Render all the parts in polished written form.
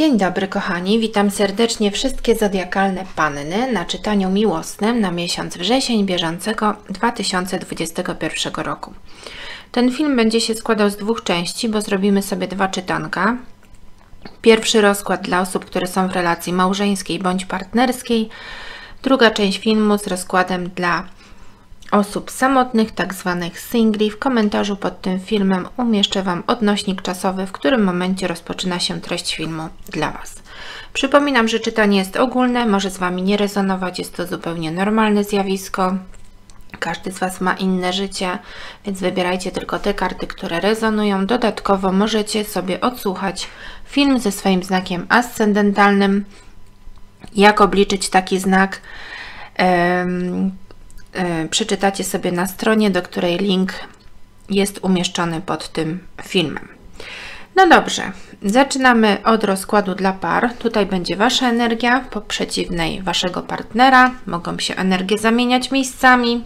Dzień dobry kochani, witam serdecznie wszystkie zodiakalne panny na czytaniu miłosnym na miesiąc wrzesień bieżącego 2021 roku. Ten film będzie się składał z dwóch części, bo zrobimy sobie dwa czytanka. Pierwszy rozkład dla osób, które są w relacji małżeńskiej bądź partnerskiej. Druga część filmu z rozkładem dla osób samotnych, tak zwanych singli. W komentarzu pod tym filmem umieszczę Wam odnośnik czasowy, w którym momencie rozpoczyna się treść filmu dla Was. Przypominam, że czytanie jest ogólne, może z Wami nie rezonować, jest to zupełnie normalne zjawisko. Każdy z Was ma inne życie, więc wybierajcie tylko te karty, które rezonują. Dodatkowo możecie sobie odsłuchać film ze swoim znakiem ascendentalnym, jak obliczyć taki znak, przeczytacie sobie na stronie, do której link jest umieszczony pod tym filmem. No dobrze, zaczynamy od rozkładu dla par. Tutaj będzie Wasza energia, po przeciwnej Waszego partnera. Mogą się energie zamieniać miejscami.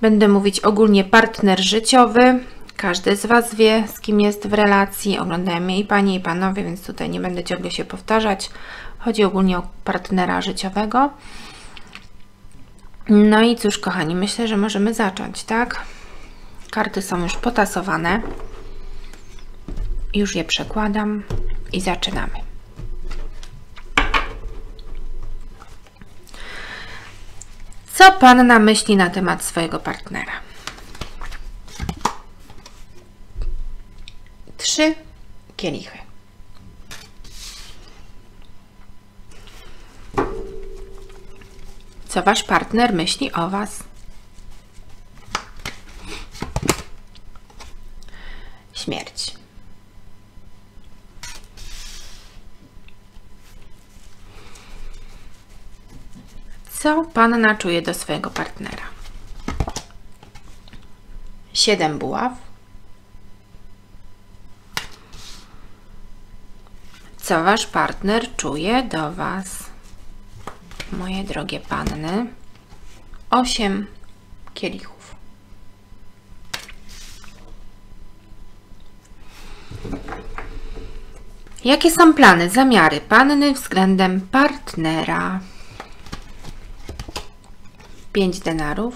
Będę mówić ogólnie partner życiowy. Każdy z Was wie, z kim jest w relacji. Oglądają mnie i Panie, i Panowie, więc tutaj nie będę ciągle się powtarzać. Chodzi ogólnie o partnera życiowego. No i cóż kochani, myślę, że możemy zacząć, tak? Karty są już potasowane. Już je przekładam i zaczynamy. Co Panna myśli na temat swojego partnera? 3 kielichy. Co Wasz partner myśli o Was? Śmierć. Co Panna czuje do swojego partnera? 7 buław. Co Wasz partner czuje do Was? Moje drogie panny, 8 kielichów. Jakie są plany, zamiary panny względem partnera? 5 denarów.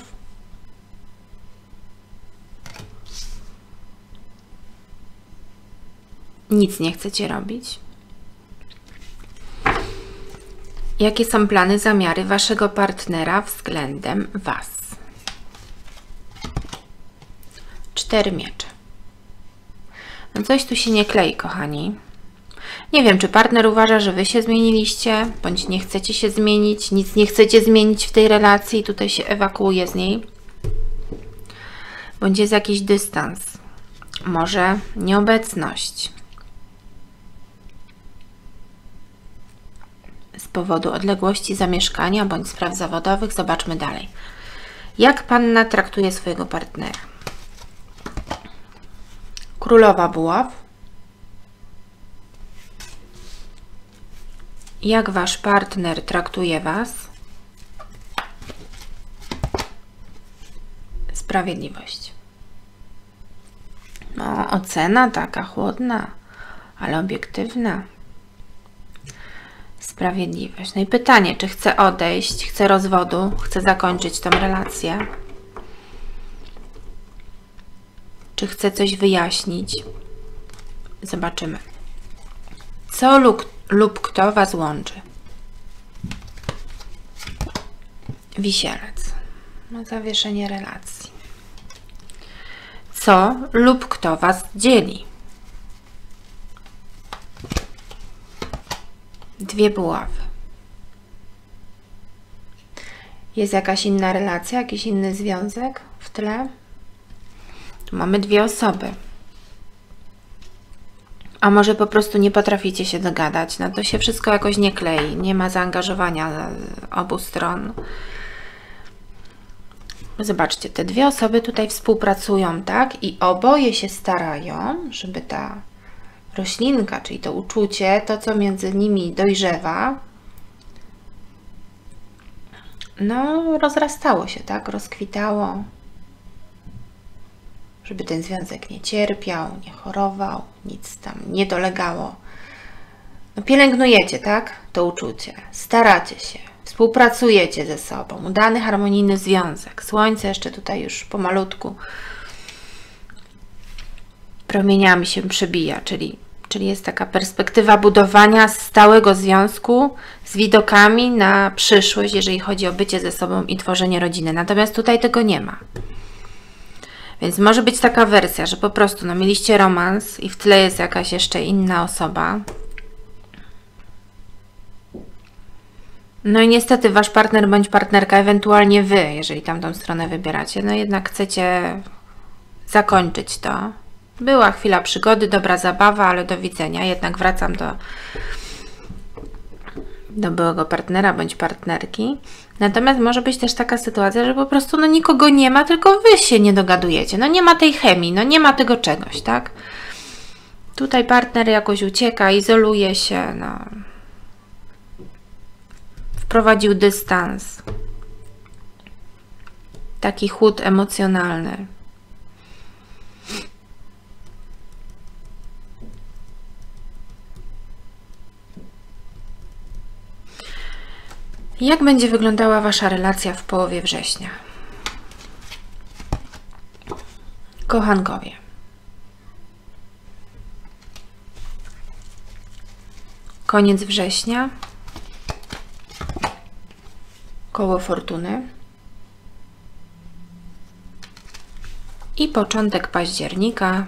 Nic nie chcecie robić. Jakie są plany, zamiary Waszego partnera względem Was? 4 miecze. No coś tu się nie klei, kochani. Nie wiem, czy partner uważa, że Wy się zmieniliście, bądź nie chcecie się zmienić, nic nie chcecie zmienić w tej relacji, tutaj się ewakuuje z niej. Bądź jest jakiś dystans, może nieobecność. Z powodu odległości zamieszkania bądź spraw zawodowych. Zobaczmy dalej. Jak Panna traktuje swojego partnera? Królowa buław. Jak Wasz partner traktuje Was? Sprawiedliwość. No, ocena taka chłodna, ale obiektywna. Sprawiedliwość. No i pytanie, czy chce odejść, chce rozwodu, chce zakończyć tą relację? Czy chce coś wyjaśnić? Zobaczymy. Co lub kto Was łączy? Wisielec. No, zawieszenie relacji. Co lub kto Was dzieli? 2 buławy. Jest jakaś inna relacja, jakiś inny związek w tle? Tu mamy 2 osoby. A może po prostu nie potraficie się dogadać? No to się wszystko jakoś nie klei, nie ma zaangażowania obu stron. Zobaczcie, te 2 osoby tutaj współpracują, tak? I oboje się starają, żeby ta roślinka, czyli to uczucie, to co między nimi dojrzewa, no rozrastało się, tak, rozkwitało, żeby ten związek nie cierpiał, nie chorował, nic tam nie dolegało, Pielęgnujecie, tak? To uczucie. Staracie się. Współpracujecie ze sobą. Udany, harmonijny związek. Słońce jeszcze tutaj już pomalutku promieniami się przebija, czyli jest taka perspektywa budowania stałego związku z widokami na przyszłość, jeżeli chodzi o bycie ze sobą i tworzenie rodziny. Natomiast tutaj tego nie ma. Więc może być taka wersja, że po prostu mieliście romans i w tle jest jakaś jeszcze inna osoba. No i niestety wasz partner bądź partnerka, ewentualnie wy, jeżeli tamtą stronę wybieracie, jednak chcecie zakończyć to. Była chwila przygody, dobra zabawa, ale do widzenia. Jednak wracam do byłego partnera bądź partnerki. Natomiast może być też taka sytuacja, że po prostu nikogo nie ma, tylko wy się nie dogadujecie. Nie ma tej chemii, nie ma tego czegoś, tak? Tutaj partner jakoś ucieka, izoluje się, Wprowadził dystans. Taki chłód emocjonalny. Jak będzie wyglądała wasza relacja w połowie września? Kochankowie. Koniec września. Koło fortuny. I początek października.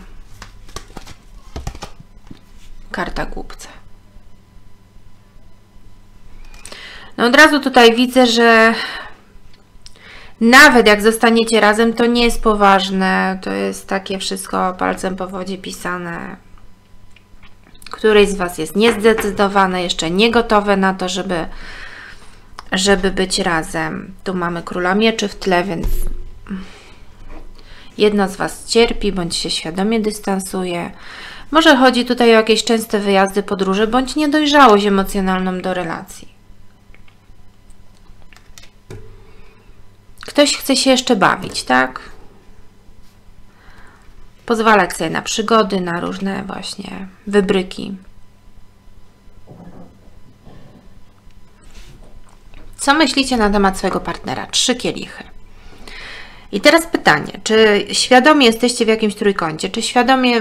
Karta głupca. Od razu tutaj widzę, że nawet jak zostaniecie razem, to nie jest poważne. To jest takie wszystko palcem po wodzie pisane. Któryś z was jest niezdecydowane, jeszcze nie gotowe na to, żeby być razem. Tu mamy Króla Mieczy w tle, więc jedno z was cierpi, bądź się świadomie dystansuje. Może chodzi tutaj o jakieś częste wyjazdy, podróże, bądź niedojrzałość emocjonalną do relacji. Ktoś chce się jeszcze bawić, tak? Pozwalać sobie na przygody, na różne właśnie wybryki. Co myślicie na temat swojego partnera? 3 kielichy. I teraz pytanie, czy świadomie jesteście w jakimś trójkącie? Czy świadomie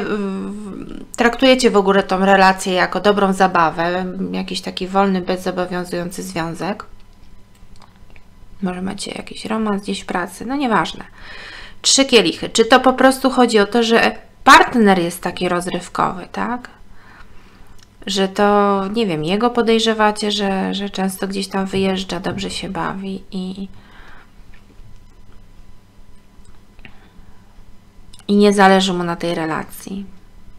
traktujecie w ogóle tą relację jako dobrą zabawę? Jakiś taki wolny, bezzobowiązujący związek? Może macie jakiś romans gdzieś w pracy, nieważne. 3 kielichy. Czy to po prostu chodzi o to, że partner jest taki rozrywkowy, tak? Że to, nie wiem, jego podejrzewacie, że często gdzieś tam wyjeżdża, dobrze się bawi i nie zależy mu na tej relacji.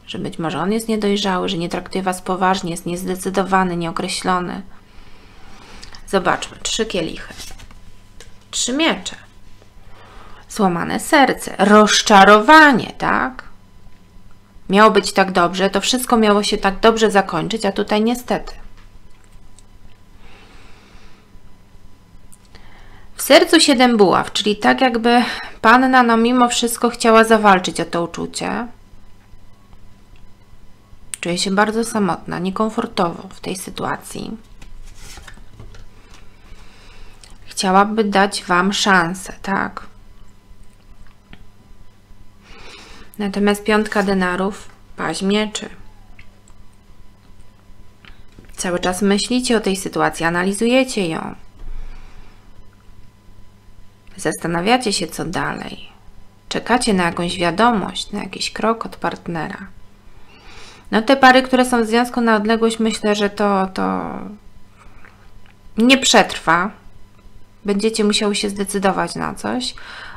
Że być może on jest niedojrzały, że nie traktuje was poważnie, jest niezdecydowany, nieokreślony. Zobaczmy, 3 kielichy. 3 miecze, złamane serce, rozczarowanie, tak? Miało być tak dobrze, to wszystko miało się tak dobrze zakończyć, a tutaj niestety. W sercu 7 buław, czyli tak jakby panna mimo wszystko chciała zawalczyć o to uczucie. Czuje się bardzo samotna, niekomfortowo w tej sytuacji. Chciałaby dać wam szansę, tak? Natomiast 5 denarów, paź mieczy. Cały czas myślicie o tej sytuacji, analizujecie ją. Zastanawiacie się, co dalej. Czekacie na jakąś wiadomość, na jakiś krok od partnera. Te pary, które są w związku na odległość, myślę, że to nie przetrwa. Będziecie musiały się zdecydować na coś,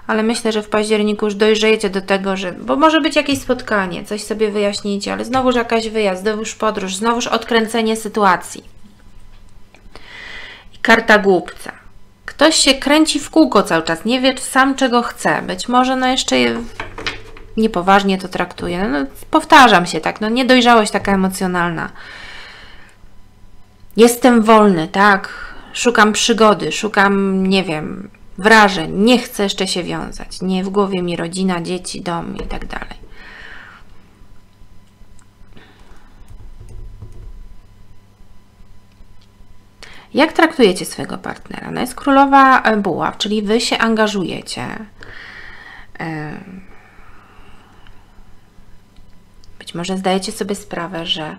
ale myślę, że w październiku już dojrzejecie do tego, bo może być jakieś spotkanie, coś sobie wyjaśnijcie, ale znowuż jakaś wyjazd, znowuż podróż, znowuż odkręcenie sytuacji. I karta głupca. Ktoś się kręci w kółko cały czas, nie wie sam, czego chce. Być może jeszcze niepoważnie to traktuje. Powtarzam się tak, niedojrzałość taka emocjonalna. Jestem wolny, tak? Szukam przygody, szukam, nie wiem, wrażeń, nie chcę jeszcze się wiązać. Nie w głowie mi rodzina, dzieci, dom i tak dalej. Jak traktujecie swojego partnera? No jest królowa buław, czyli wy się angażujecie. Być może zdajecie sobie sprawę, że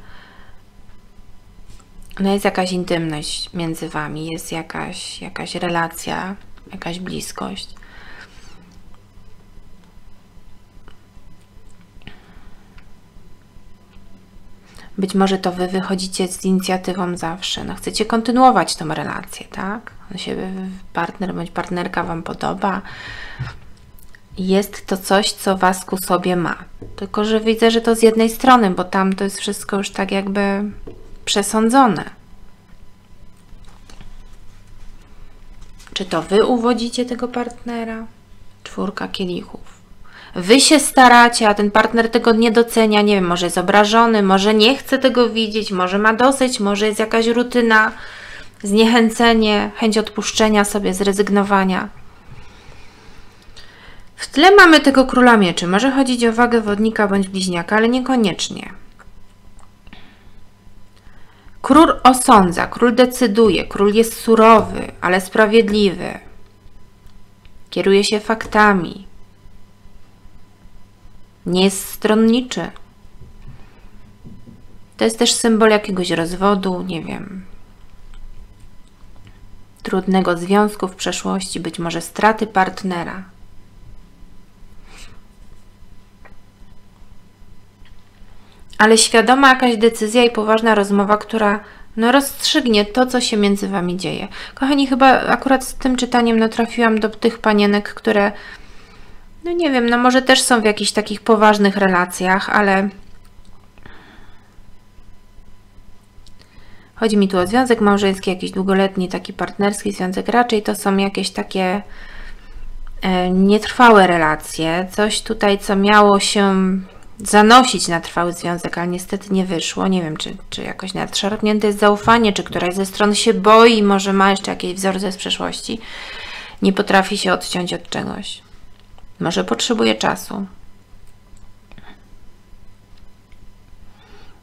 no jest jakaś intymność między wami, jest jakaś relacja, jakaś bliskość. Być może to wy wychodzicie z inicjatywą zawsze. No, chcecie kontynuować tą relację, tak? On się, partner bądź partnerka wam podoba. Jest to coś, co was ku sobie ma. Tylko że widzę, że to z jednej strony, bo tam to jest wszystko już tak jakby przesądzone. Czy to wy uwodzicie tego partnera? Czwórka kielichów. Wy się staracie, a ten partner tego nie docenia, nie wiem, może jest obrażony, może nie chce tego widzieć, może ma dosyć, może jest jakaś rutyna, zniechęcenie, chęć odpuszczenia sobie, zrezygnowania. W tle mamy tego króla mieczy. Może chodzić o wagę wodnika bądź bliźniaka, ale niekoniecznie. Król osądza, król decyduje, król jest surowy, ale sprawiedliwy. Kieruje się faktami. Nie jest stronniczy. To jest też symbol jakiegoś rozwodu, nie wiem, trudnego związku w przeszłości, być może straty partnera. Ale świadoma jakaś decyzja i poważna rozmowa, która no, rozstrzygnie to, co się między wami dzieje. Kochani, chyba akurat z tym czytaniem no, trafiłam do tych panienek, które no nie wiem, no może też są w jakichś takich poważnych relacjach, ale chodzi mi tu o związek małżeński, jakiś długoletni, taki partnerski związek. Raczej to są jakieś takie nietrwałe relacje. Coś tutaj, co miało się zanosić na trwały związek, ale niestety nie wyszło. Nie wiem, czy jakoś nadszarpnięte jest zaufanie, czy któraś ze stron się boi, może ma jeszcze jakieś wzorce z przeszłości. Nie potrafi się odciąć od czegoś. Może potrzebuje czasu.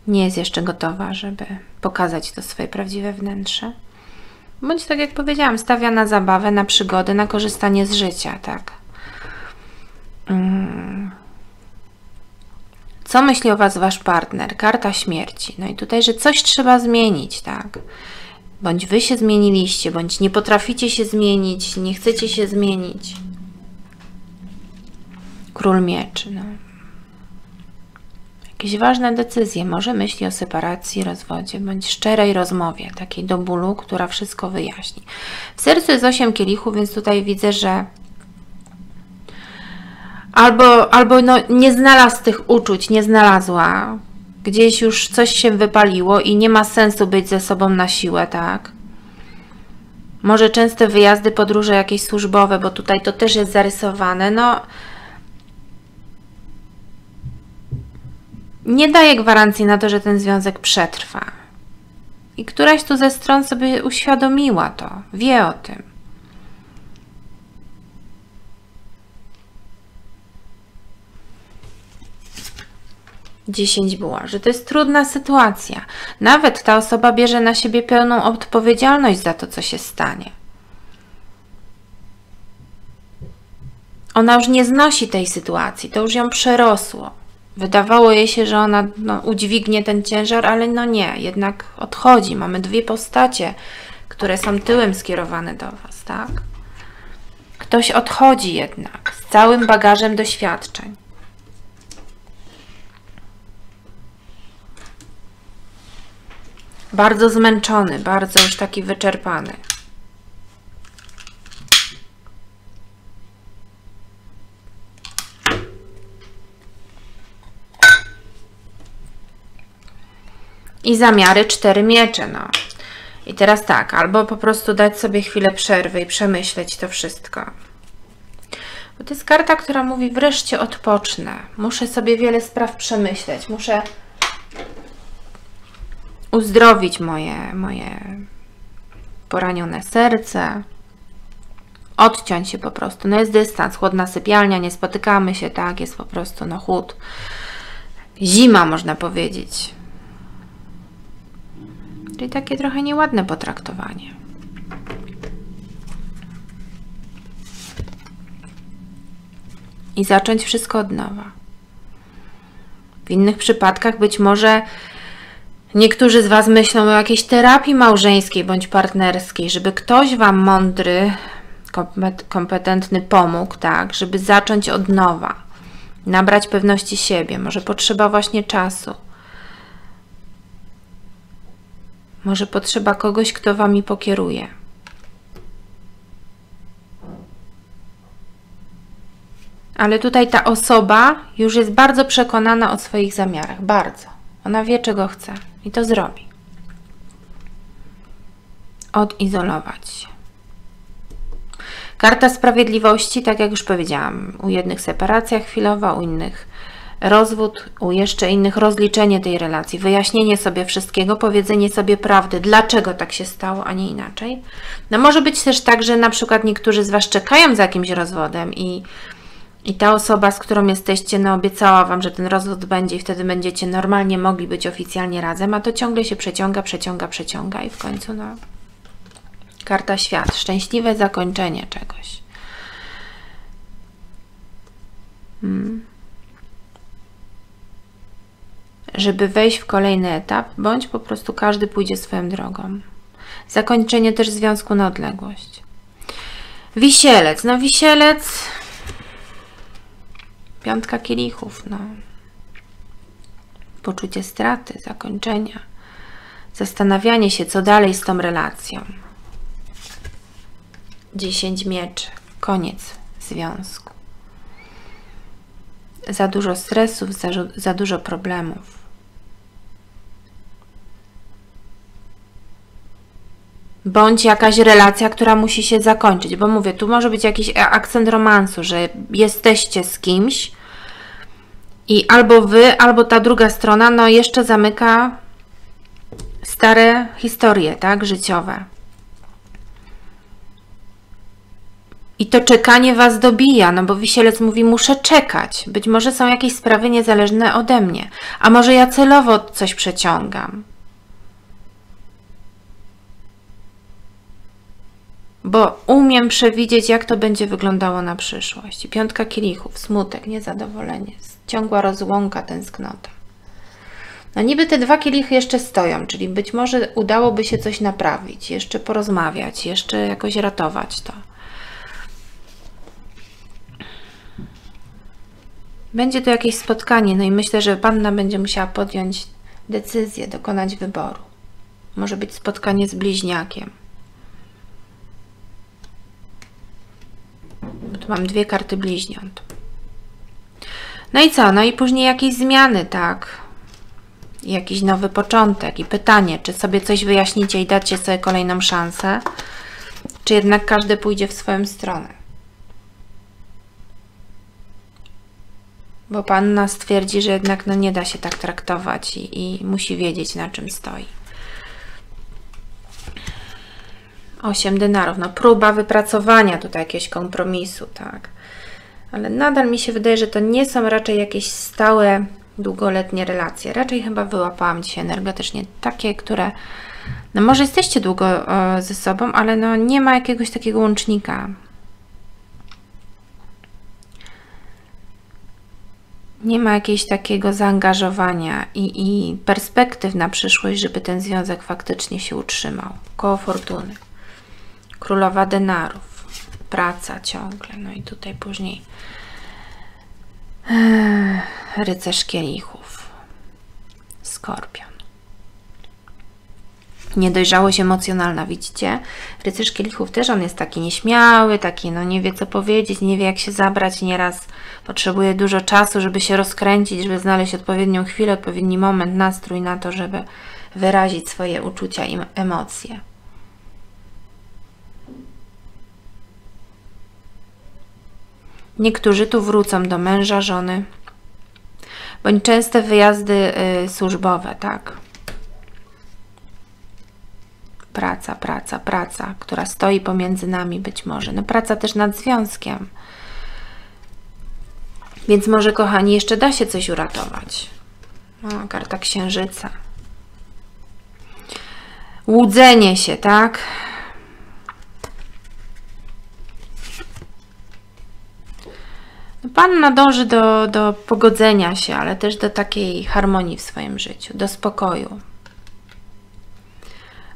Nie jest jeszcze gotowa, żeby pokazać to swoje prawdziwe wnętrze. Bądź tak jak powiedziałam, stawia na zabawę, na przygody, na korzystanie z życia, tak? Co myśli o was wasz partner? Karta śmierci. No i tutaj, że coś trzeba zmienić, tak? Bądź wy się zmieniliście, bądź nie potraficie się zmienić, nie chcecie się zmienić. Król mieczy, no. Jakieś ważne decyzje, może myśli o separacji, rozwodzie, bądź szczerej rozmowie, takiej do bólu, która wszystko wyjaśni. W sercu jest 8 kielichów, więc tutaj widzę, że albo no, nie znalazł tych uczuć, nie znalazła, gdzieś już coś się wypaliło i nie ma sensu być ze sobą na siłę, tak? Może częste wyjazdy, podróże jakieś służbowe, bo tutaj to też jest zarysowane, no. Nie daje gwarancji na to, że ten związek przetrwa. I któraś tu ze stron sobie uświadomiła to, wie o tym. Dziesięć była, że to jest trudna sytuacja. Nawet ta osoba bierze na siebie pełną odpowiedzialność za to, co się stanie. Ona już nie znosi tej sytuacji, to już ją przerosło. Wydawało jej się, że ona no, udźwignie ten ciężar, ale no nie, jednak odchodzi. Mamy dwie postacie, które są tyłem skierowane do was, tak? Ktoś odchodzi jednak z całym bagażem doświadczeń. Bardzo zmęczony, bardzo już taki wyczerpany. I zamiary 4 miecze, no. I teraz tak, albo po prostu dać sobie chwilę przerwy i przemyśleć to wszystko. Bo to jest karta, która mówi, wreszcie odpocznę. Muszę sobie wiele spraw przemyśleć. Muszę uzdrowić moje poranione serce. Odciąć się po prostu. No jest dystans, chłodna sypialnia, nie spotykamy się, tak? Jest po prostu, no chłód. Zima, można powiedzieć. Czyli takie trochę nieładne potraktowanie. i zacząć wszystko od nowa. W innych przypadkach być może niektórzy z Was myślą o jakiejś terapii małżeńskiej bądź partnerskiej, żeby ktoś Wam mądry, kompetentny pomógł, tak, żeby zacząć od nowa, nabrać pewności siebie. Może potrzeba właśnie czasu. Może potrzeba kogoś, kto Wami pokieruje. Ale tutaj ta osoba już jest bardzo przekonana o swoich zamiarach. Bardzo. Ona wie, czego chce i to zrobi. Odizolować się. Karta Sprawiedliwości, tak jak już powiedziałam, u jednych separacja chwilowa, u innych rozwód, u jeszcze innych rozliczenie tej relacji, wyjaśnienie sobie wszystkiego, powiedzenie sobie prawdy, dlaczego tak się stało, a nie inaczej. No może być też tak, że na przykład niektórzy z Was czekają za jakimś rozwodem i ta osoba, z którą jesteście, no obiecała Wam, że ten rozwód będzie i wtedy będziecie normalnie mogli być oficjalnie razem, a to ciągle się przeciąga i w końcu no... Karta Świat. Szczęśliwe zakończenie czegoś. Żeby wejść w kolejny etap, bądź po prostu każdy pójdzie swoją drogą. Zakończenie też związku na odległość. Wisielec. No Wisielec... Piątka kielichów, no. Poczucie straty, zakończenia. Zastanawianie się, co dalej z tą relacją. 10 mieczy. Koniec związku. Za dużo stresów, za dużo problemów. Bądź jakaś relacja, która musi się zakończyć, bo mówię, tu może być jakiś akcent romansu, że jesteście z kimś i albo Wy, albo ta druga strona, no jeszcze zamyka stare historie, tak, życiowe. I to czekanie Was dobija, no bo Wisielec mówi, muszę czekać. Być może są jakieś sprawy niezależne ode mnie, a może ja celowo coś przeciągam. Bo umiem przewidzieć, jak to będzie wyglądało na przyszłość. Piątka kielichów, smutek, niezadowolenie, ciągła rozłąka, tęsknota. No niby te dwa kielichy jeszcze stoją, czyli być może udałoby się coś naprawić, jeszcze porozmawiać, jeszcze jakoś ratować to. Będzie to jakieś spotkanie, no i myślę, że panna będzie musiała podjąć decyzję, dokonać wyboru. Może być spotkanie z bliźniakiem. Bo tu mam dwie karty bliźniąt. No i co? No i później jakieś zmiany, tak? Jakiś nowy początek i pytanie, czy sobie coś wyjaśnicie i dacie sobie kolejną szansę, czy jednak każdy pójdzie w swoją stronę. Bo panna stwierdzi, że jednak no, nie da się tak traktować i musi wiedzieć, na czym stoi. 8 denarów. No próba wypracowania tutaj jakiegoś kompromisu, tak. Ale nadal mi się wydaje, że to nie są raczej jakieś stałe, długoletnie relacje. Raczej chyba wyłapałam dzisiaj energetycznie takie, które... No może jesteście długo ze sobą, ale no nie ma jakiegoś takiego łącznika. Nie ma jakiegoś takiego zaangażowania i perspektyw na przyszłość, żeby ten związek faktycznie się utrzymał. Koło fortuny. Królowa denarów. Praca ciągle. No i tutaj później rycerz kielichów. Skorpion. Niedojrzałość emocjonalna, widzicie? Rycerz kielichów też, on jest taki nieśmiały, taki no nie wie co powiedzieć, nie wie jak się zabrać, nieraz potrzebuje dużo czasu, żeby się rozkręcić, żeby znaleźć odpowiednią chwilę, odpowiedni moment, nastrój na to, żeby wyrazić swoje uczucia i emocje. Niektórzy tu wrócą do męża, żony, bądź częste wyjazdy służbowe, tak? Praca, która stoi pomiędzy nami być może. No praca też nad związkiem. Więc może, kochani, jeszcze da się coś uratować. O, karta Księżyca. Łudzenie się, tak? Panna dąży do pogodzenia się, ale też do takiej harmonii w swoim życiu, do spokoju.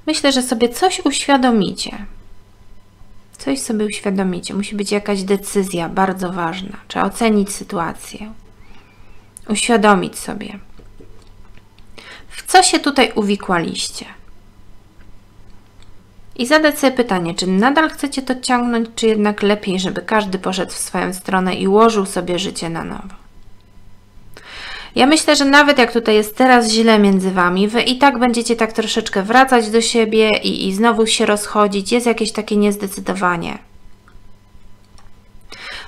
Myślę, że sobie coś uświadomicie. Coś sobie uświadomicie. Musi być jakaś decyzja bardzo ważna. Trzeba ocenić sytuację. Uświadomić sobie. W co się tutaj uwikłaliście? I zadać sobie pytanie, czy nadal chcecie to ciągnąć, czy jednak lepiej, żeby każdy poszedł w swoją stronę i ułożył sobie życie na nowo. Ja myślę, że nawet jak tutaj jest teraz źle między Wami, Wy i tak będziecie tak troszeczkę wracać do siebie i znowu się rozchodzić. Jest jakieś takie niezdecydowanie.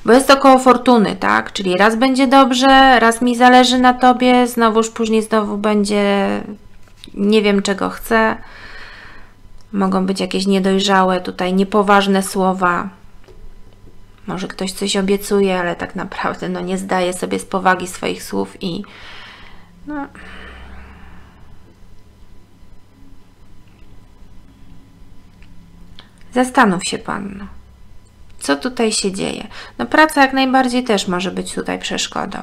Bo jest to koło fortuny, tak? Czyli raz będzie dobrze, raz mi zależy na Tobie, znowuż później znowu będzie nie wiem czego chcę. Mogą być jakieś niedojrzałe, tutaj niepoważne słowa. Może ktoś coś obiecuje, ale tak naprawdę no, nie zdaje sobie z powagi swoich słów i no. Zastanów się, Panno, co tutaj się dzieje. No praca jak najbardziej też może być tutaj przeszkodą.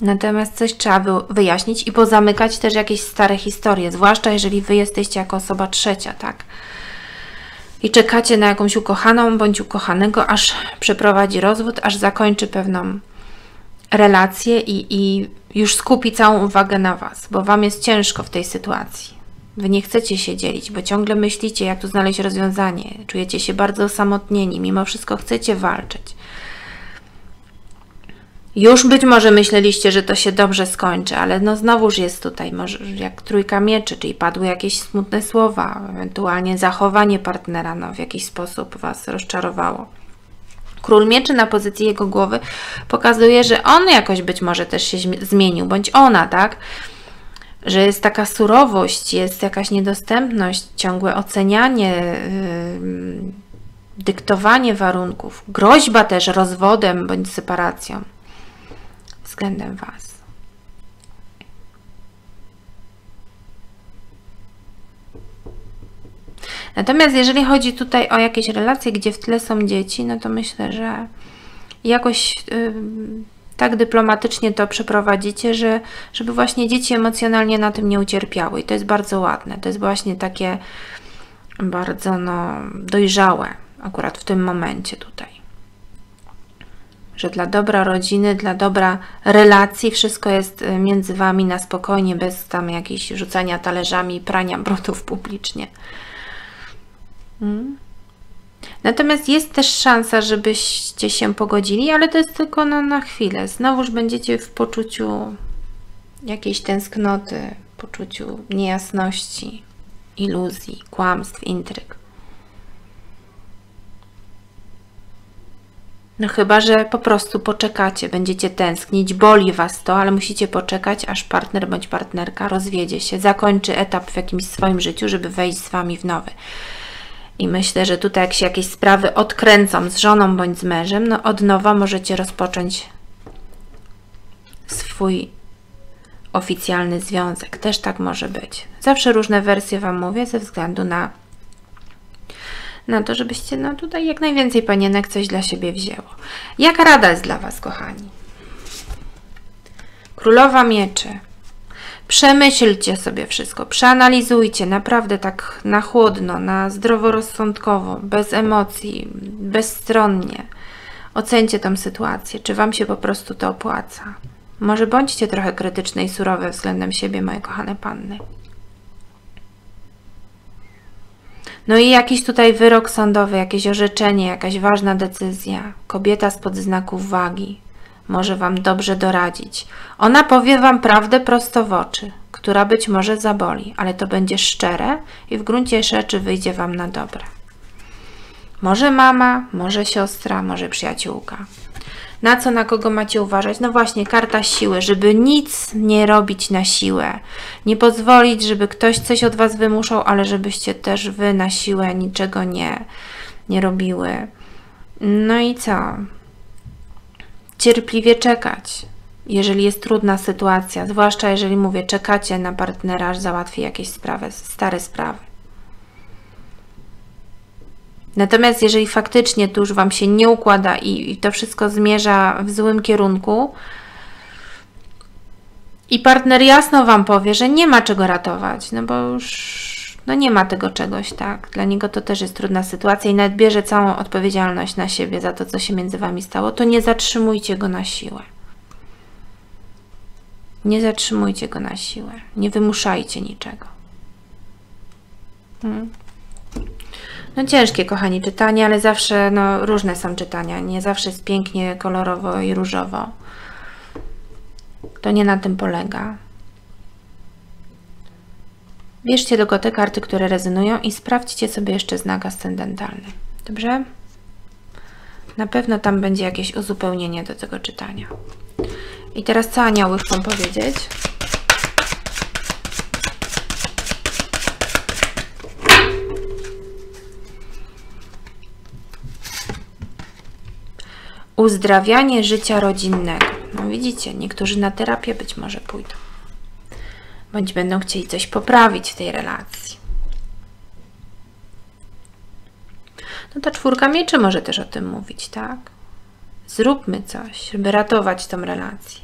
Natomiast coś trzeba wyjaśnić i pozamykać też jakieś stare historie, zwłaszcza jeżeli Wy jesteście jako osoba trzecia, tak? I czekacie na jakąś ukochaną bądź ukochanego, aż przeprowadzi rozwód, aż zakończy pewną relację i już skupi całą uwagę na Was, bo Wam jest ciężko w tej sytuacji. Wy nie chcecie się dzielić, bo ciągle myślicie, jak tu znaleźć rozwiązanie. Czujecie się bardzo osamotnieni, mimo wszystko chcecie walczyć. Już być może myśleliście, że to się dobrze skończy, ale no znowuż jest tutaj może jak trójka mieczy, czyli padły jakieś smutne słowa, ewentualnie zachowanie partnera no, w jakiś sposób Was rozczarowało. Król mieczy na pozycji jego głowy pokazuje, że on jakoś być może też się zmienił, bądź ona, tak? Że jest taka surowość, jest jakaś niedostępność, ciągłe ocenianie, dyktowanie warunków, groźba też rozwodem bądź separacją względem Was. Natomiast jeżeli chodzi tutaj o jakieś relacje, gdzie w tle są dzieci, no to myślę, że jakoś tak dyplomatycznie to przeprowadzicie, żeby właśnie dzieci emocjonalnie na tym nie ucierpiały. I to jest bardzo ładne. To jest właśnie takie bardzo no, dojrzałe akurat w tym momencie tutaj. Że dla dobra rodziny, dla dobra relacji wszystko jest między Wami na spokojnie, bez tam jakichś rzucania talerzami i prania brudów publicznie. Natomiast jest też szansa, żebyście się pogodzili, ale to jest tylko na chwilę. Znowuż będziecie w poczuciu jakiejś tęsknoty, poczuciu niejasności, iluzji, kłamstw, intryg. No chyba, że po prostu poczekacie, będziecie tęsknić, boli Was to, ale musicie poczekać, aż partner bądź partnerka rozwiedzie się, zakończy etap w jakimś swoim życiu, żeby wejść z Wami w nowy. I myślę, że tutaj jak się jakieś sprawy odkręcą z żoną bądź z mężem, no od nowa możecie rozpocząć swój oficjalny związek. Też tak może być. Zawsze różne wersje Wam mówię ze względu na to, żebyście no, tutaj jak najwięcej panienek coś dla siebie wzięło. Jaka rada jest dla Was, kochani? Królowa mieczy. Przemyślcie sobie wszystko, przeanalizujcie naprawdę tak na chłodno, na zdroworozsądkowo, bez emocji, bezstronnie. Oceńcie tą sytuację, czy Wam się po prostu to opłaca. Może bądźcie trochę krytyczne i surowe względem siebie, moje kochane panny. No i jakiś tutaj wyrok sądowy, jakieś orzeczenie, jakaś ważna decyzja. Kobieta spod znaku wagi może Wam dobrze doradzić. Ona powie Wam prawdę prosto w oczy, która być może zaboli, ale to będzie szczere i w gruncie rzeczy wyjdzie Wam na dobre. Może mama, może siostra, może przyjaciółka. Na co, na kogo macie uważać? No właśnie, karta siły, żeby nic nie robić na siłę. Nie pozwolić, żeby ktoś coś od Was wymuszał, ale żebyście też Wy na siłę niczego nie robiły. No i co? Cierpliwie czekać, jeżeli jest trudna sytuacja, zwłaszcza jeżeli, mówię, czekacie na partnera, aż załatwi jakieś sprawy, stare sprawy. Natomiast jeżeli faktycznie to już Wam się nie układa i to wszystko zmierza w złym kierunku i partner jasno Wam powie, że nie ma czego ratować, no bo już no nie ma tego czegoś, tak? Dla niego to też jest trudna sytuacja i nawet bierze całą odpowiedzialność na siebie za to, co się między Wami stało, to nie zatrzymujcie go na siłę. Nie zatrzymujcie go na siłę. Nie wymuszajcie niczego. No ciężkie, kochani, czytanie, ale zawsze no, różne są czytania. Nie zawsze jest pięknie, kolorowo i różowo. To nie na tym polega. Bierzcie do tego te karty, które rezonują i sprawdźcie sobie jeszcze znak ascendentalny. Dobrze? Na pewno tam będzie jakieś uzupełnienie do tego czytania. I teraz co anioły chcą powiedzieć? Uzdrawianie życia rodzinnego. No widzicie, niektórzy na terapię być może pójdą. Bądź będą chcieli coś poprawić w tej relacji. No ta czwórka mieczy może też o tym mówić, tak? Zróbmy coś, żeby ratować tą relację.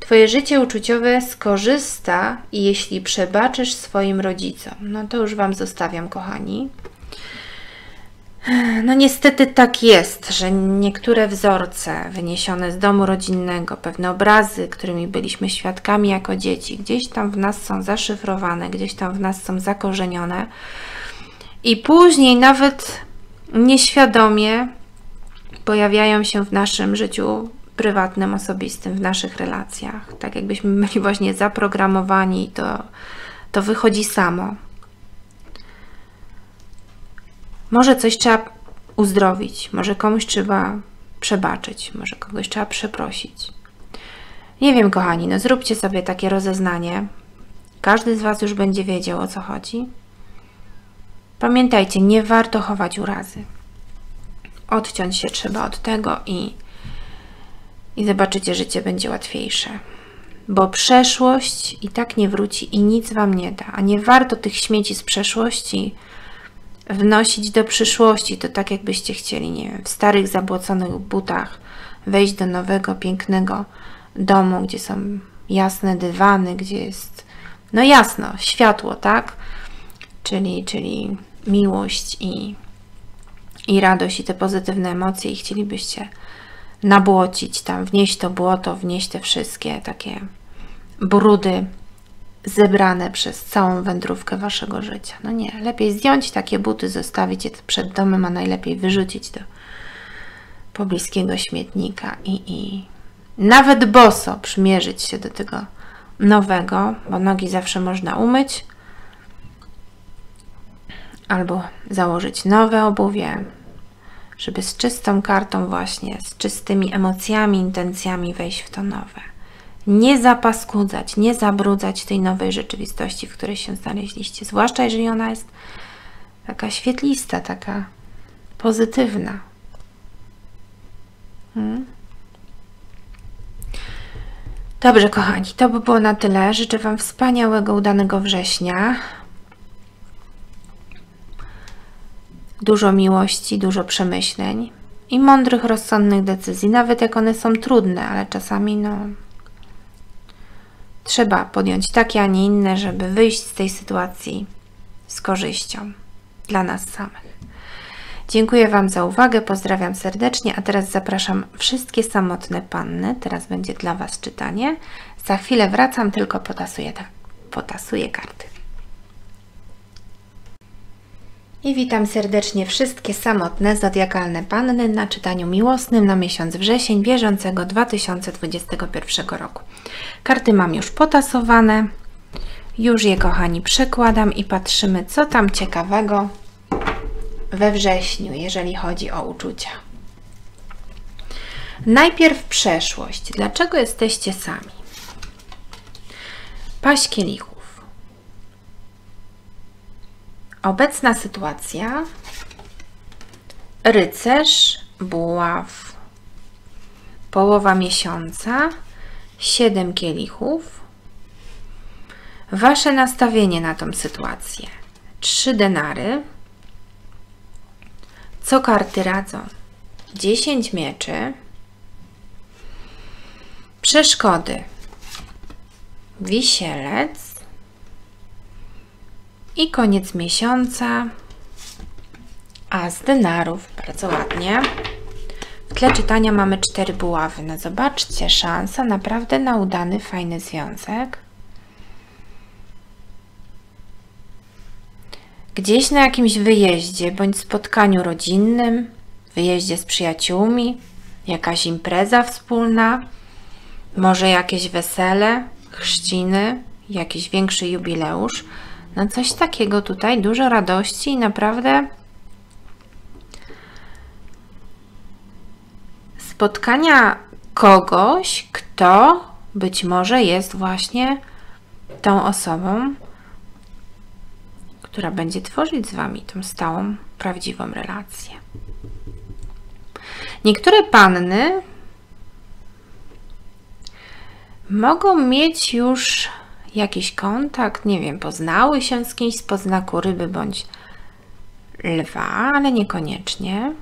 Twoje życie uczuciowe skorzysta, jeśli przebaczysz swoim rodzicom. No to już Wam zostawiam, kochani. No niestety tak jest, że niektóre wzorce wyniesione z domu rodzinnego, pewne obrazy, którymi byliśmy świadkami jako dzieci, gdzieś tam w nas są zaszyfrowane, gdzieś tam w nas są zakorzenione i później nawet nieświadomie pojawiają się w naszym życiu prywatnym, osobistym, w naszych relacjach. Tak jakbyśmy byli właśnie zaprogramowani, to wychodzi samo. Może coś trzeba uzdrowić, może komuś trzeba przebaczyć, może kogoś trzeba przeprosić. Nie wiem, kochani, no zróbcie sobie takie rozeznanie. Każdy z Was już będzie wiedział, o co chodzi. Pamiętajcie, nie warto chować urazy. Odciąć się trzeba od tego i zobaczycie, życie będzie łatwiejsze. Bo przeszłość i tak nie wróci i nic Wam nie da. A nie warto tych śmieci z przeszłości wnosić do przyszłości. To tak jakbyście chcieli, nie wiem, w starych, zabłoconych butach wejść do nowego, pięknego domu, gdzie są jasne dywany, gdzie jest, no jasno, światło, tak? Czyli miłość i radość i te pozytywne emocje i chcielibyście nabłocić tam, wnieść to błoto, wnieść te wszystkie takie brudy zebrane przez całą wędrówkę Waszego życia. No nie, lepiej zdjąć takie buty, zostawić je przed domem, a najlepiej wyrzucić do pobliskiego śmietnika i nawet boso przymierzyć się do tego nowego, bo nogi zawsze można umyć, albo założyć nowe obuwie, żeby z czystą kartą właśnie, z czystymi emocjami, intencjami wejść w to nowe. Nie zapaskudzać, nie zabrudzać tej nowej rzeczywistości, w której się znaleźliście, zwłaszcza jeżeli ona jest taka świetlista, taka pozytywna. Dobrze, kochani, to by było na tyle. Życzę Wam wspaniałego, udanego września. Dużo miłości, dużo przemyśleń i mądrych, rozsądnych decyzji, nawet jak one są trudne, ale czasami no, trzeba podjąć takie, a nie inne, żeby wyjść z tej sytuacji z korzyścią dla nas samych. Dziękuję Wam za uwagę, pozdrawiam serdecznie, a teraz zapraszam wszystkie samotne panny. Teraz będzie dla Was czytanie. Za chwilę wracam, tylko potasuję karty. I witam serdecznie wszystkie samotne, zodiakalne panny na czytaniu miłosnym na miesiąc wrzesień bieżącego 2021 roku. Karty mam już potasowane, już je, kochani, przekładam i patrzymy, co tam ciekawego we wrześniu, jeżeli chodzi o uczucia. Najpierw przeszłość. Dlaczego jesteście sami? Paść kielichów. Obecna sytuacja, rycerz buław, połowa miesiąca, 7 kielichów, Wasze nastawienie na tą sytuację, 3 denary, Co karty radzą? 10 mieczy. Przeszkody. Wisielec. I koniec miesiąca. As denarów. Bardzo ładnie. W tle czytania mamy 4 buławy. No zobaczcie, szansa naprawdę na udany, fajny związek. Gdzieś na jakimś wyjeździe, bądź spotkaniu rodzinnym, wyjeździe z przyjaciółmi, jakaś impreza wspólna, może jakieś wesele, chrzciny, jakiś większy jubileusz. No coś takiego tutaj, dużo radości i naprawdę spotkania kogoś, kto być może jest właśnie tą osobą, która będzie tworzyć z Wami tą stałą, prawdziwą relację. Niektóre panny mogą mieć już jakiś kontakt, nie wiem, poznały się z kimś spod znaku ryby bądź lwa, ale niekoniecznie.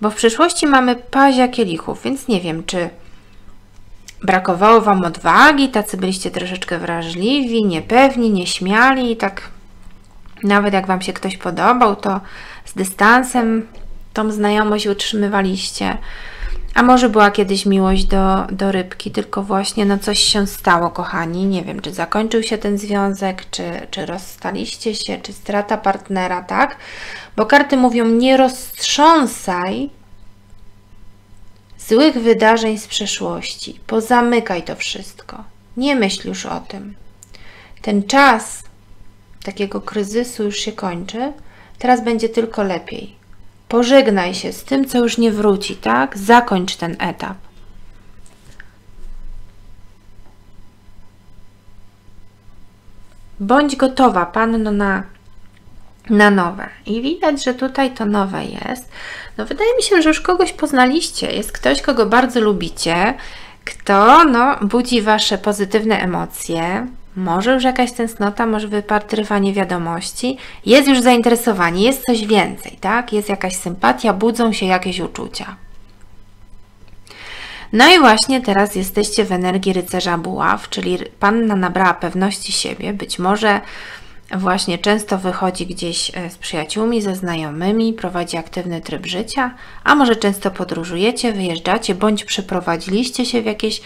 Bo w przyszłości mamy pazia kielichów, więc nie wiem, czy brakowało Wam odwagi, tacy byliście troszeczkę wrażliwi, niepewni, nieśmiali i tak nawet jak Wam się ktoś podobał, to z dystansem tą znajomość utrzymywaliście. A może była kiedyś miłość do rybki, tylko właśnie no coś się stało, kochani. Nie wiem, czy zakończył się ten związek, czy rozstaliście się, czy strata partnera, tak? Bo karty mówią, nie roztrząsaj złych wydarzeń z przeszłości. Pozamykaj to wszystko. Nie myśl już o tym. Ten czas takiego kryzysu już się kończy. Teraz będzie tylko lepiej. Pożegnaj się z tym, co już nie wróci, tak? Zakończ ten etap. Bądź gotowa, panno, na nowe. I widać, że tutaj to nowe jest. No wydaje mi się, że już kogoś poznaliście. Jest ktoś, kogo bardzo lubicie, kto no, budzi Wasze pozytywne emocje. Może już jakaś tęsknota, może wypatrywanie wiadomości. Jest już zainteresowanie, jest coś więcej, tak? Jest jakaś sympatia, budzą się jakieś uczucia. No i właśnie teraz jesteście w energii rycerza buław, czyli panna nabrała pewności siebie. Być może właśnie często wychodzi gdzieś z przyjaciółmi, ze znajomymi, prowadzi aktywny tryb życia, a może często podróżujecie, wyjeżdżacie, bądź przeprowadziliście się w jakieś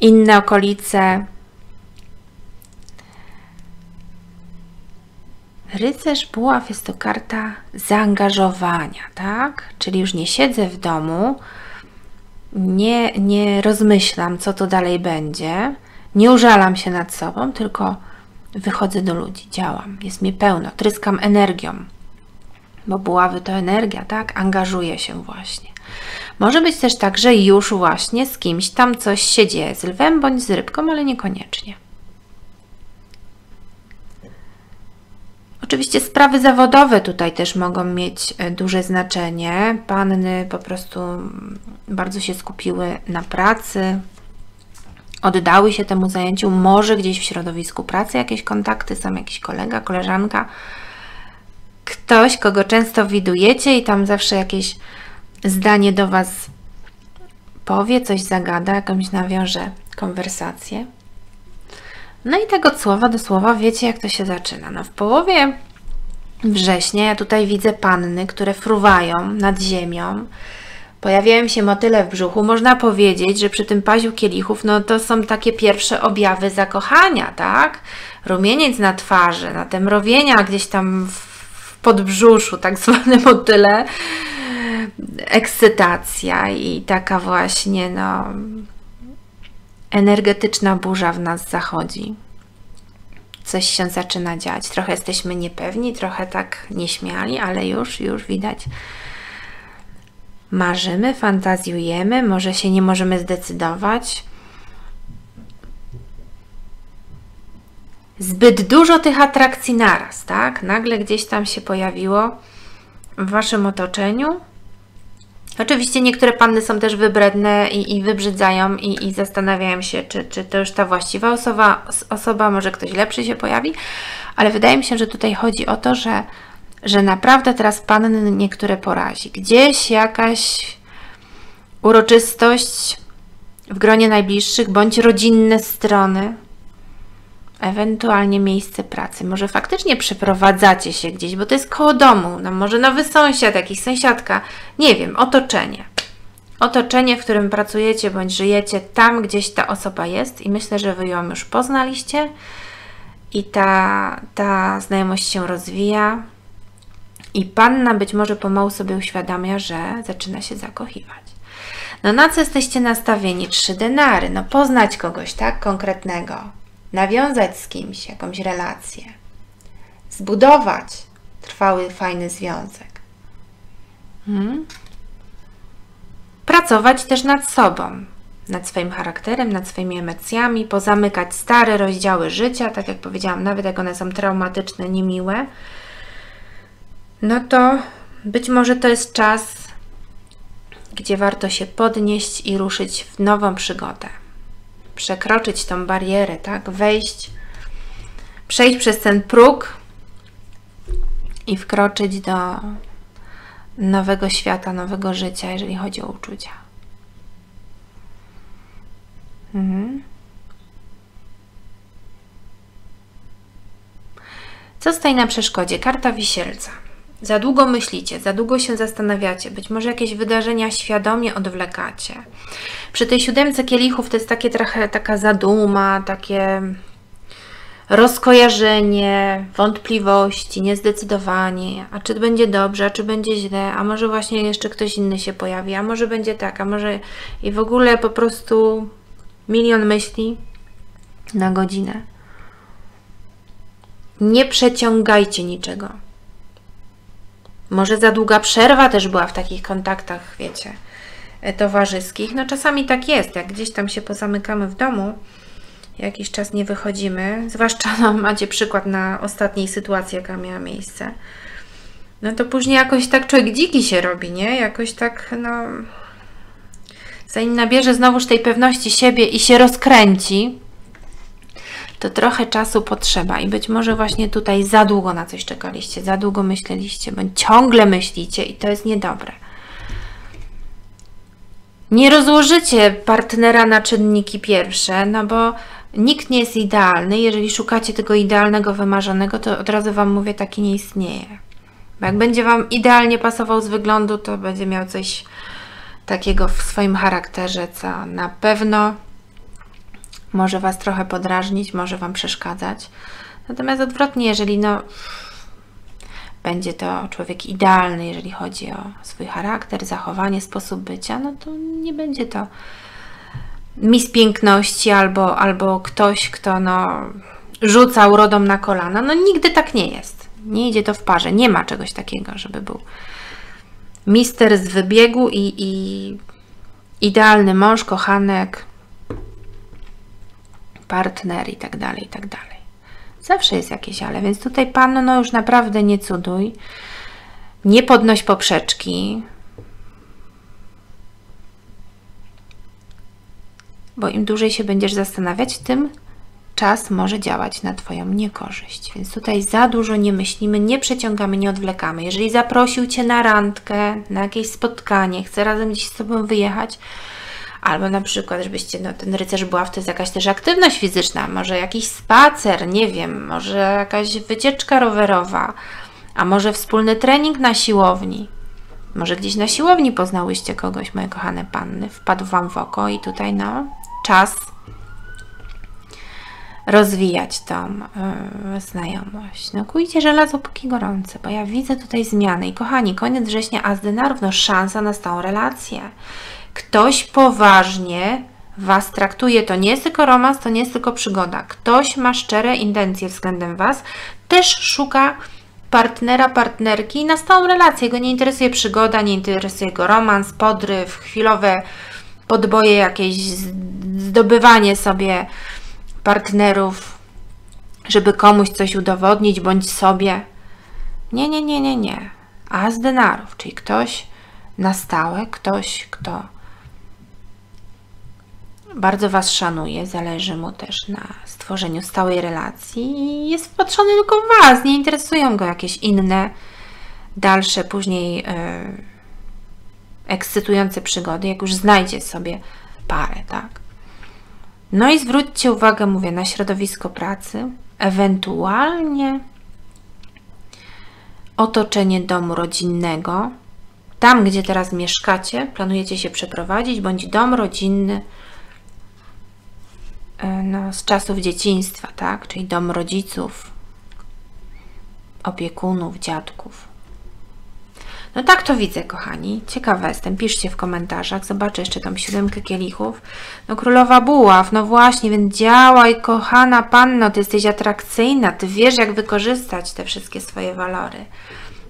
inne okolice. Rycerz buław jest to karta zaangażowania, tak? Czyli już nie siedzę w domu, nie rozmyślam, co to dalej będzie, nie użalam się nad sobą, tylko wychodzę do ludzi, działam, jest mi pełno, tryskam energią, bo buławy to energia, tak? Angażuję się właśnie. Może być też tak, że już właśnie z kimś tam coś się dzieje, z lwem bądź z rybką, ale niekoniecznie. Oczywiście sprawy zawodowe tutaj też mogą mieć duże znaczenie. Panny po prostu bardzo się skupiły na pracy, oddały się temu zajęciu. Może gdzieś w środowisku pracy jakieś kontakty, sam jakiś kolega, koleżanka, ktoś, kogo często widujecie i tam zawsze jakieś zdanie do Was powie, coś zagada, jakąś nawiąże konwersację. No i tak od słowa do słowa wiecie, jak to się zaczyna. No w połowie września ja tutaj widzę panny, które fruwają nad ziemią. Pojawiają się motyle w brzuchu. Można powiedzieć, że przy tym paziu kielichów, no to są takie pierwsze objawy zakochania, tak? Rumieniec na twarzy, natęmrowienia gdzieś tam w podbrzuszu, tak zwane motyle. Ekscytacja i taka właśnie, no, energetyczna burza w nas zachodzi. Coś się zaczyna dziać. Trochę jesteśmy niepewni, trochę tak nieśmiali, ale już widać. Marzymy, fantazjujemy, może się nie możemy zdecydować. Zbyt dużo tych atrakcji naraz, tak? Nagle gdzieś tam się pojawiło w Waszym otoczeniu. Oczywiście niektóre panny są też wybredne i wybrzydzają i zastanawiają się, czy to już ta właściwa osoba, może ktoś lepszy się pojawi, ale wydaje mi się, że tutaj chodzi o to, że że naprawdę teraz panny niektóre porazi. Gdzieś jakaś uroczystość w gronie najbliższych, bądź rodzinne strony, ewentualnie miejsce pracy. Może faktycznie przeprowadzacie się gdzieś, bo to jest koło domu, no może nowy sąsiad, jakiś sąsiadka, nie wiem, otoczenie. Otoczenie, w którym pracujecie bądź żyjecie, tam gdzieś ta osoba jest i myślę, że Wy ją już poznaliście i ta znajomość się rozwija i panna być może pomału sobie uświadamia, że zaczyna się zakochiwać. No na co jesteście nastawieni? 3 denary. No poznać kogoś, tak, konkretnego. Nawiązać z kimś jakąś relację. Zbudować trwały, fajny związek. Pracować też nad sobą, nad swoim charakterem, nad swoimi emocjami, pozamykać stare rozdziały życia, tak jak powiedziałam, nawet jak one są traumatyczne, niemiłe, no to być może to jest czas, gdzie warto się podnieść i ruszyć w nową przygodę. Przekroczyć tą barierę, tak? Wejść, przejść przez ten próg i wkroczyć do nowego świata, nowego życia, jeżeli chodzi o uczucia. Co stoi na przeszkodzie? Karta Wisielca. Za długo myślicie, za długo się zastanawiacie, być może jakieś wydarzenia świadomie odwlekacie. Przy tej 7 kielichów to jest takie trochę taka zaduma, takie rozkojarzenie, wątpliwości, niezdecydowanie. A czy będzie dobrze, a czy będzie źle, a może właśnie jeszcze ktoś inny się pojawi, a może będzie tak, a może... I w ogóle po prostu milion myśli na godzinę. Nie przeciągajcie niczego. Może za długa przerwa też była w takich kontaktach, wiecie, towarzyskich. No czasami tak jest, jak gdzieś tam się pozamykamy w domu, jakiś czas nie wychodzimy, zwłaszcza no, macie przykład na ostatniej sytuacji, jaka miała miejsce, no to później jakoś tak człowiek dziki się robi, nie? Jakoś tak, no... Zanim nabierze znowuż tej pewności siebie i się rozkręci, to trochę czasu potrzeba i być może właśnie tutaj za długo na coś czekaliście, za długo myśleliście, bądź ciągle myślicie i to jest niedobre. Nie rozłożycie partnera na czynniki pierwsze, no bo nikt nie jest idealny. Jeżeli szukacie tego idealnego, wymarzonego, to od razu Wam mówię, taki nie istnieje. Bo jak będzie Wam idealnie pasował z wyglądu, to będzie miał coś takiego w swoim charakterze, co na pewno może Was trochę podrażnić, może Wam przeszkadzać. Natomiast odwrotnie, jeżeli no, będzie to człowiek idealny, jeżeli chodzi o swój charakter, zachowanie, sposób bycia, no to nie będzie to miss piękności albo ktoś, kto no, rzuca urodą na kolana. No nigdy tak nie jest. Nie idzie to w parze. Nie ma czegoś takiego, żeby był mister z wybiegu i idealny mąż, kochanek, partner i tak dalej, i tak dalej. Zawsze jest jakieś ale, więc tutaj panno, no już naprawdę nie cuduj, nie podnoś poprzeczki, bo im dłużej się będziesz zastanawiać, tym czas może działać na Twoją niekorzyść. Więc tutaj za dużo nie myślimy, nie przeciągamy, nie odwlekamy. Jeżeli zaprosił Cię na randkę, na jakieś spotkanie, chce razem gdzieś z Tobą wyjechać, albo na przykład, żebyście, no ten rycerz buław to jest jakaś też aktywność fizyczna, może jakiś spacer, nie wiem, może jakaś wycieczka rowerowa, a może wspólny trening na siłowni. Może gdzieś na siłowni poznałyście kogoś, moje kochane panny, wpadł Wam w oko i tutaj no, czas rozwijać tą znajomość. No kujcie żelazo póki gorące, bo ja widzę tutaj zmiany. I kochani, koniec września, a z denarów, no szansa na stałą relację. Ktoś poważnie Was traktuje. To nie jest tylko romans, to nie jest tylko przygoda. Ktoś ma szczere intencje względem Was. Też szuka partnera, partnerki na stałą relację. Go nie interesuje przygoda, nie interesuje go romans, podryw, chwilowe podboje jakieś, zdobywanie sobie partnerów, żeby komuś coś udowodnić, bądź sobie. Nie, nie, nie, nie, nie. A z denarów, czyli ktoś na stałe, ktoś, kto bardzo Was szanuje, zależy mu też na stworzeniu stałej relacji i jest wpatrzony tylko w Was, nie interesują go jakieś inne dalsze później ekscytujące przygody, jak już znajdzie sobie parę, tak? No i zwróćcie uwagę, mówię, na środowisko pracy, ewentualnie otoczenie domu rodzinnego. Tam, gdzie teraz mieszkacie, planujecie się przeprowadzić, bądź dom rodzinny no, z czasów dzieciństwa, tak? Czyli dom rodziców, opiekunów, dziadków. No tak to widzę, kochani. Ciekawa jestem. Piszcie w komentarzach. Zobaczę jeszcze tam 7 kielichów. No królowa buław. No właśnie, więc działaj, kochana panno. Ty jesteś atrakcyjna. Ty wiesz, jak wykorzystać te wszystkie swoje walory.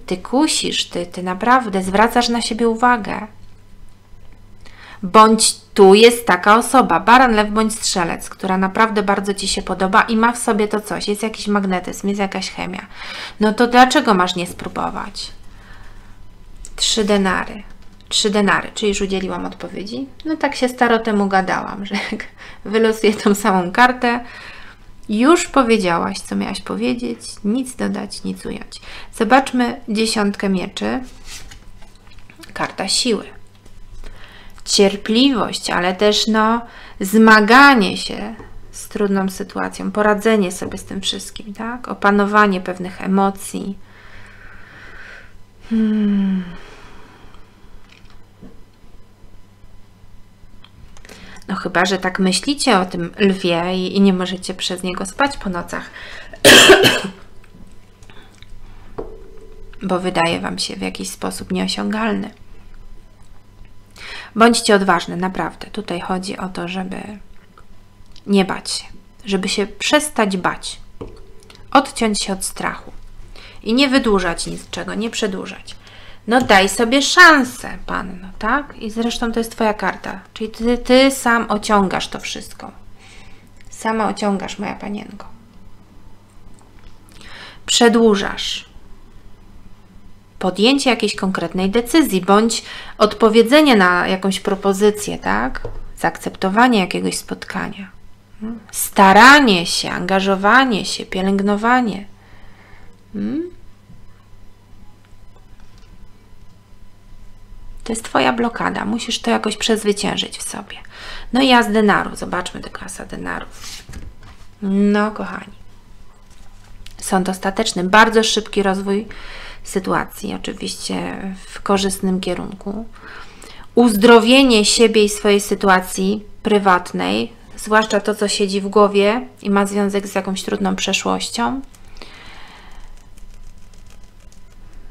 Ty kusisz. Ty naprawdę zwracasz na siebie uwagę. Bądź tu jest taka osoba. Baran, lew bądź strzelec, która naprawdę bardzo ci się podoba i ma w sobie to coś. Jest jakiś magnetyzm, jest jakaś chemia. No to dlaczego masz nie spróbować? 3 denary. 3 denary, czyli już udzieliłam odpowiedzi. No tak się staro temu gadałam, że jak wylosuję tą samą kartę, już powiedziałaś, co miałaś powiedzieć, nic dodać, nic ująć. Zobaczmy 10 mieczy. Karta siły. Cierpliwość, ale też no zmaganie się z trudną sytuacją, poradzenie sobie z tym wszystkim, tak? Opanowanie pewnych emocji. No chyba, że tak myślicie o tym lwie i nie możecie przez niego spać po nocach, bo wydaje wam się w jakiś sposób nieosiągalny. Bądźcie odważne, naprawdę. Tutaj chodzi o to, żeby nie bać się, żeby się przestać bać, odciąć się od strachu. I nie wydłużać niczego, nie przedłużać. No daj sobie szansę, panno, tak? I zresztą to jest twoja karta. Czyli ty sam ociągasz to wszystko. Sama ociągasz, moja panienko. Przedłużasz. Podjęcie jakiejś konkretnej decyzji, bądź odpowiedzenie na jakąś propozycję, tak? Zaakceptowanie jakiegoś spotkania. Staranie się, angażowanie się, pielęgnowanie. To jest twoja blokada. Musisz to jakoś przezwyciężyć w sobie. No i as denaru. Zobaczmy tego asa denarów. No, kochani. Sąd ostateczny. Bardzo szybki rozwój sytuacji. Oczywiście w korzystnym kierunku. Uzdrowienie siebie i swojej sytuacji prywatnej. Zwłaszcza to, co siedzi w głowie i ma związek z jakąś trudną przeszłością.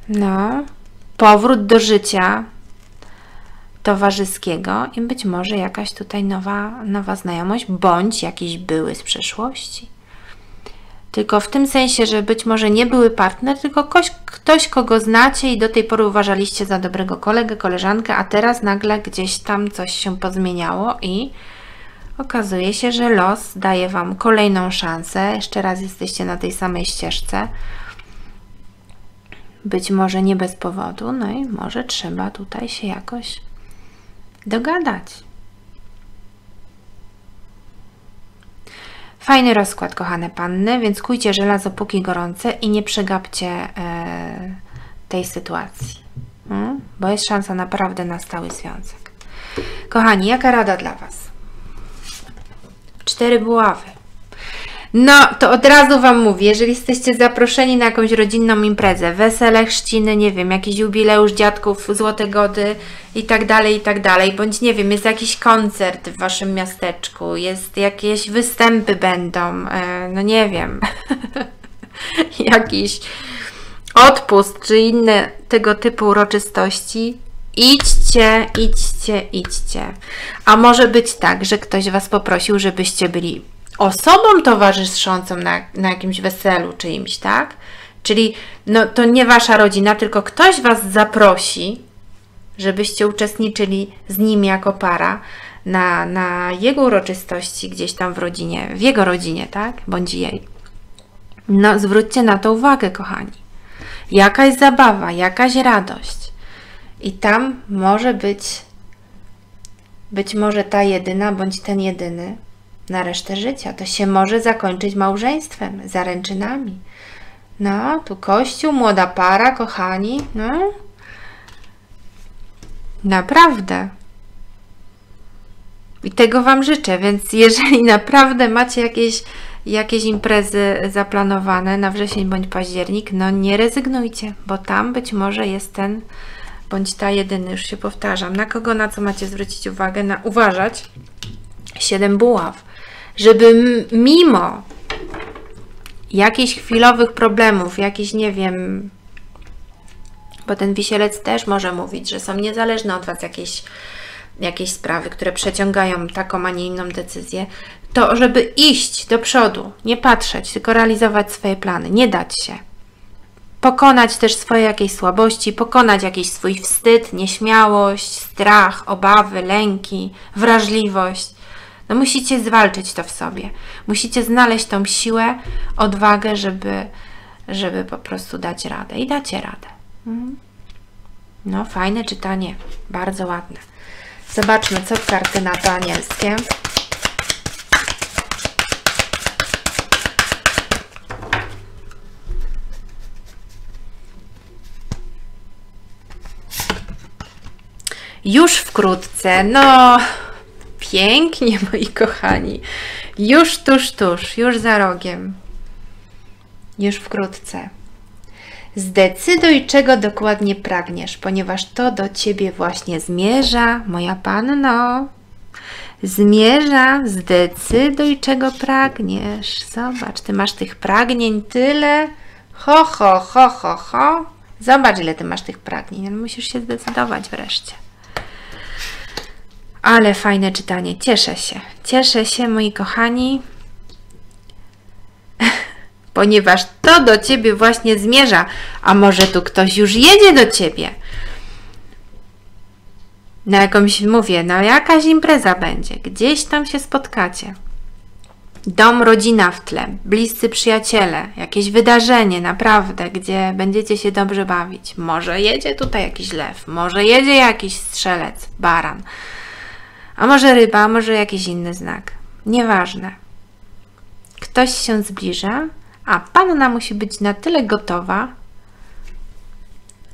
No, powrót do życia towarzyskiego i być może jakaś tutaj nowa znajomość, bądź jakiś były z przeszłości. Tylko w tym sensie, że być może nie były partner, tylko ktoś, kogo znacie i do tej pory uważaliście za dobrego kolegę, koleżankę, a teraz nagle gdzieś tam coś się pozmieniało i okazuje się, że los daje wam kolejną szansę. Jeszcze raz jesteście na tej samej ścieżce. Być może nie bez powodu, no i może trzeba tutaj się jakoś dogadać. Fajny rozkład, kochane panny, więc kujcie żelazo póki gorące i nie przegapcie tej sytuacji, bo jest szansa naprawdę na stały związek. Kochani, jaka rada dla was? 4 buławy. No, to od razu wam mówię, jeżeli jesteście zaproszeni na jakąś rodzinną imprezę, wesele, chrzciny, nie wiem, jakiś jubileusz dziadków, złote gody i tak dalej, bądź nie wiem, jest jakiś koncert w waszym miasteczku, jest jakieś występy będą, no nie wiem, jakiś odpust czy inne tego typu uroczystości. Idźcie, idźcie, idźcie. A może być tak, że ktoś was poprosił, żebyście byli osobą towarzyszącą na jakimś weselu czyimś, tak? Czyli no, to nie wasza rodzina, tylko ktoś was zaprosi, żebyście uczestniczyli z nim jako para na jego uroczystości gdzieś tam w rodzinie, w jego rodzinie, tak? Bądź jej. No, zwróćcie na to uwagę, kochani. Jakaś zabawa, jakaś radość. I tam może być może ta jedyna, bądź ten jedyny na resztę życia. To się może zakończyć małżeństwem, zaręczynami, No, tu kościół, młoda para, kochani. No. Naprawdę. I tego Wam życzę, więc jeżeli naprawdę macie jakieś imprezy zaplanowane na wrzesień bądź październik, no nie rezygnujcie, bo tam być może jest ten bądź ta jedyny, już się powtarzam. Na kogo, na co macie zwrócić uwagę, na uważać? 7 buław. Żeby mimo jakichś chwilowych problemów, jakichś, nie wiem, bo ten wisielec też może mówić, że są niezależne od Was jakieś sprawy, które przeciągają taką, a nie inną decyzję, to żeby iść do przodu, nie patrzeć, tylko realizować swoje plany, nie dać się. Pokonać też swoje jakieś słabości, pokonać jakiś swój wstyd, nieśmiałość, strach, obawy, lęki, wrażliwość. No musicie zwalczyć to w sobie. Musicie znaleźć tą siłę, odwagę, żeby po prostu dać radę. I dacie radę. No fajne czytanie, bardzo ładne. Zobaczmy, co karty na to anielskie. Już wkrótce, no pięknie, moi kochani. Już tuż, już za rogiem. Już wkrótce. Zdecyduj, czego dokładnie pragniesz, ponieważ to do Ciebie właśnie zmierza, moja Panno. Zmierza, zdecyduj, czego pragniesz. Zobacz, Ty masz tych pragnień tyle. Ho, ho, ho, ho, ho. Zobacz, ile Ty masz tych pragnień. No, musisz się zdecydować wreszcie. Ale fajne czytanie. Cieszę się. Cieszę się, moi kochani. Ponieważ to do Ciebie właśnie zmierza. A może tu ktoś już jedzie do Ciebie? Na jakąś, mówię, no jakaś impreza będzie. Gdzieś tam się spotkacie. Dom, rodzina w tle, bliscy przyjaciele, jakieś wydarzenie naprawdę, gdzie będziecie się dobrze bawić. Może jedzie tutaj jakiś lew, może jedzie jakiś strzelec, baran. A może ryba, a może jakiś inny znak. Nieważne. Ktoś się zbliża, a Panna musi być na tyle gotowa,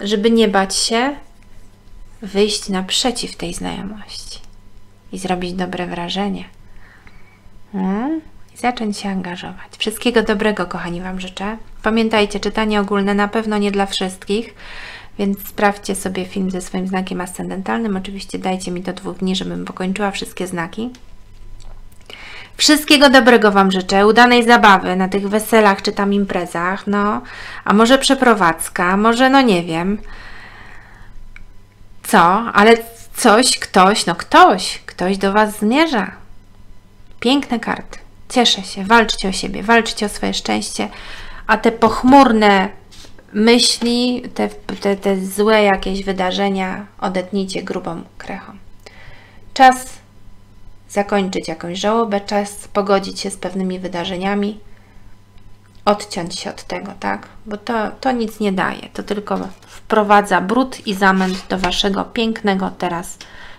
żeby nie bać się wyjść naprzeciw tej znajomości i zrobić dobre wrażenie. I zacząć się angażować. Wszystkiego dobrego, kochani, Wam życzę. Pamiętajcie, czytanie ogólne na pewno nie dla wszystkich, więc sprawdźcie sobie film ze swoim znakiem ascendentalnym. Oczywiście dajcie mi do 2 dni, żebym pokończyła wszystkie znaki. Wszystkiego dobrego Wam życzę, udanej zabawy na tych weselach czy tam imprezach, no, a może przeprowadzka, może, no nie wiem, co, ale coś, ktoś, no ktoś do Was zmierza. Piękne karty, cieszę się, walczcie o siebie, walczcie o swoje szczęście, a te pochmurne myśli, te złe jakieś wydarzenia odetnijcie grubą krechą. Czas zakończyć jakąś żałobę, czas pogodzić się z pewnymi wydarzeniami, odciąć się od tego, tak? Bo to nic nie daje, to tylko wprowadza brud i zamęt do Waszego pięknego teraz,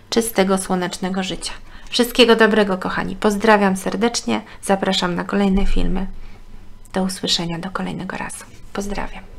czystego, słonecznego życia. Wszystkiego dobrego, kochani. Pozdrawiam serdecznie, zapraszam na kolejne filmy. Do usłyszenia, do kolejnego razu. Pozdrawiam.